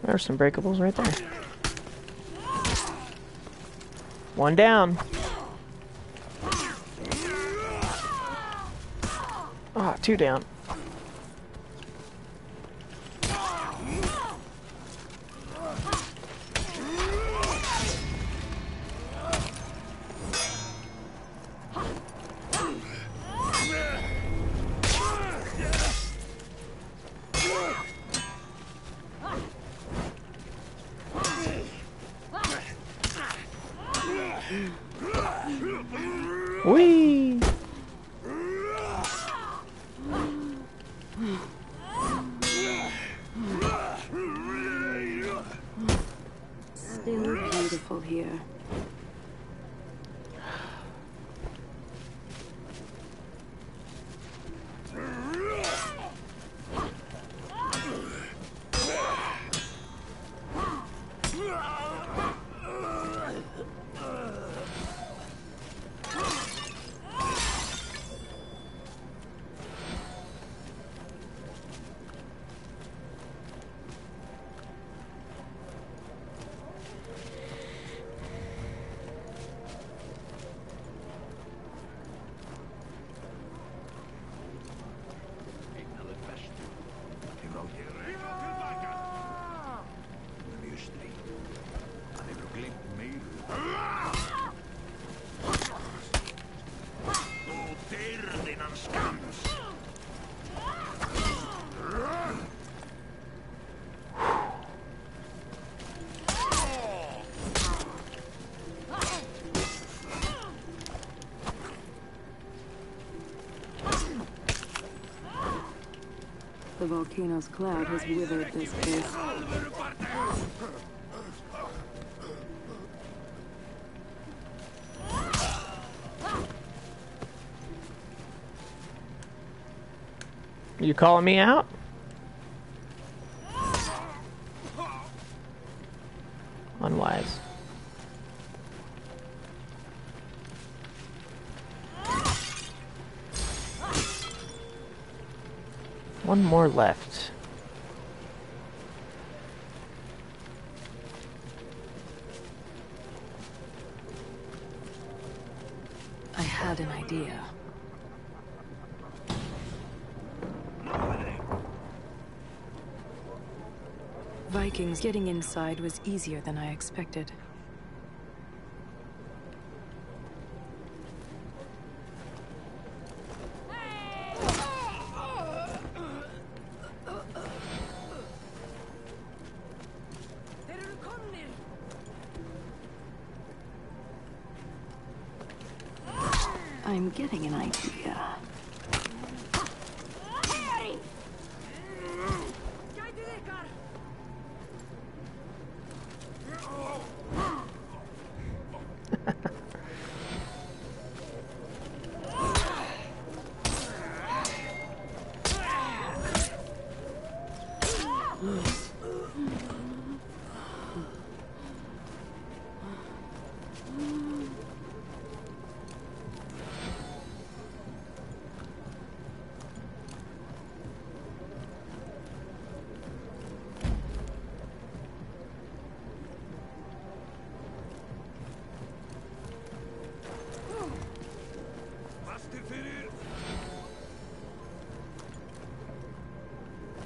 There's some breakables right there. One down. Ah, two down. Whee! Still beautiful here. The volcano's cloud has withered this place. You calling me out? Unwise. One more left. I had an idea. Vikings getting inside was easier than I expected. I'm getting an idea.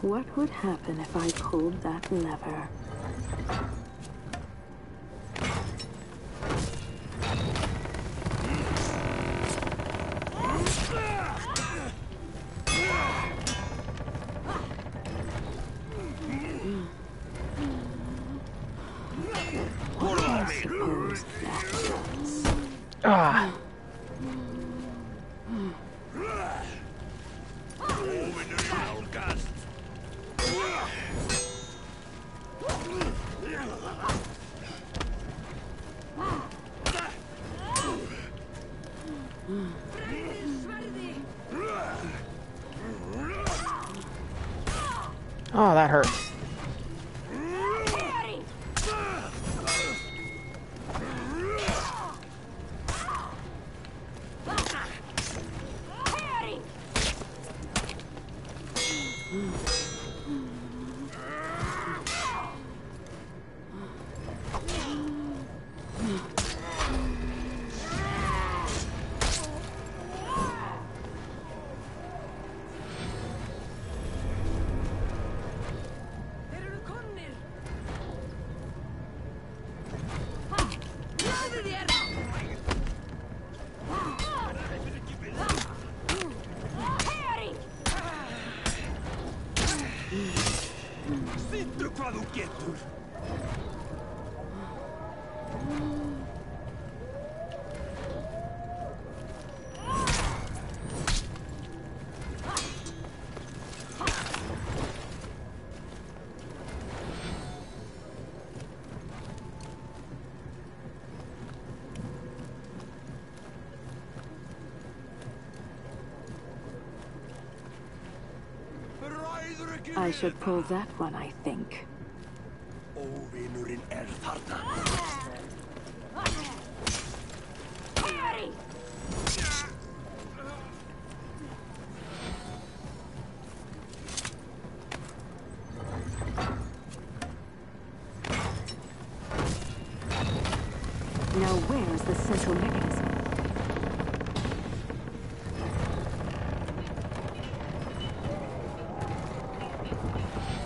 What would happen if I pulled that lever? Oh, that hurt. I should pull that one, I think. Now where's the central mechanism?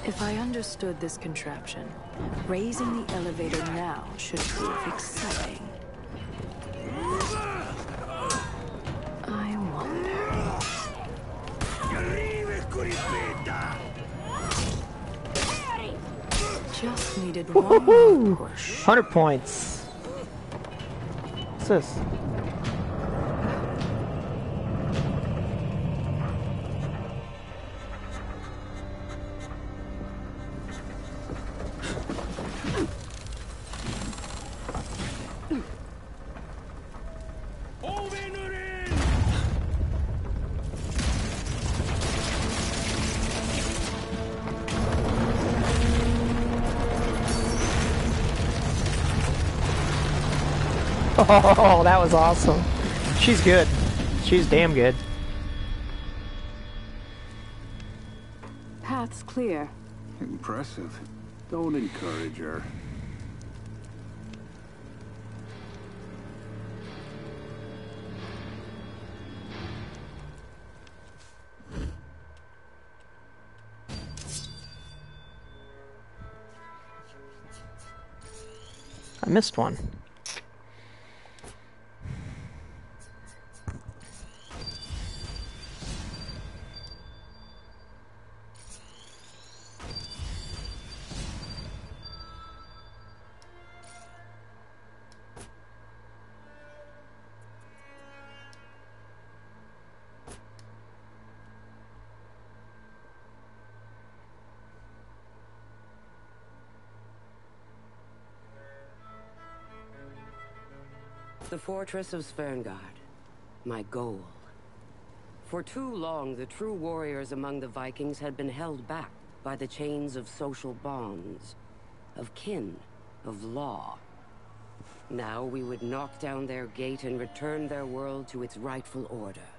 If I understood this contraption, raising the elevator now should prove exciting. I wonder. Just needed one more push. Hundred points. What's this? Oh, that was awesome. She's good. She's damn good. Path's clear. Impressive. Don't encourage her. I missed one. The fortress of Sverngard, my goal. For too long, the true warriors among the Vikings had been held back by the chains of social bonds, of kin, of law. Now we would knock down their gate and return their world to its rightful order.